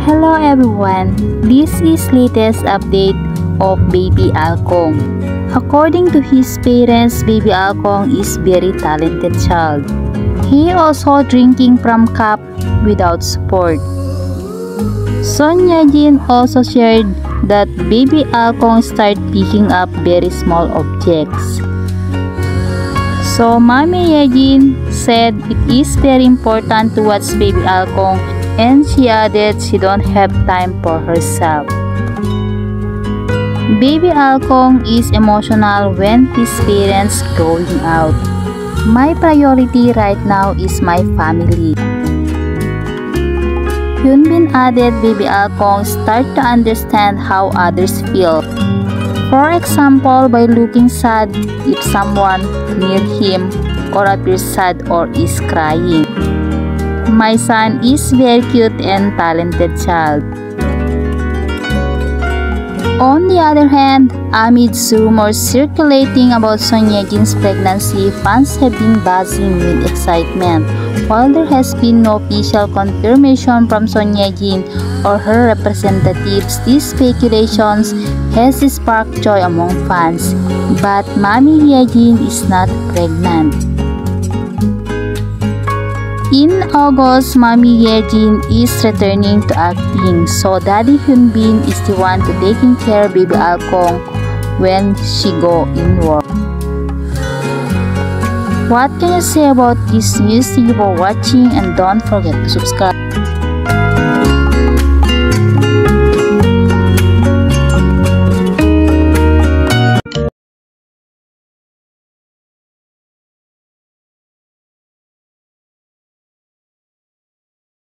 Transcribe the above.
Hello everyone, this is latest update of Baby Alkong. According to his parents, Baby Alkong is very talented child. He also drinking from cup without support. Son Ye Jin also shared that Baby Alkong start picking up very small objects. So Mommy Ye Jin said it is very important to watch Baby Alkong, and she added she don't have time for herself. Baby Alkong is emotional when his parents going out. My priority right now is my family. Hyun Bin added Baby Alkong start to understand how others feel. For example, by looking sad if someone near him or appears sad or is crying. My son is very cute and talented child. On the other hand, amid rumors circulating about Son Ye Jin's pregnancy, fans have been buzzing with excitement. While there has been no official confirmation from Son Ye Jin or her representatives, these speculations has sparked joy among fans. But Mommy Ye Jin is not pregnant. In August, Mommy Ye Jin is returning to acting, so Daddy Hyun Bin is the one to taking care of Baby Alkong when she go in work. What can you say about this news? Thank you for watching and don't forget to subscribe.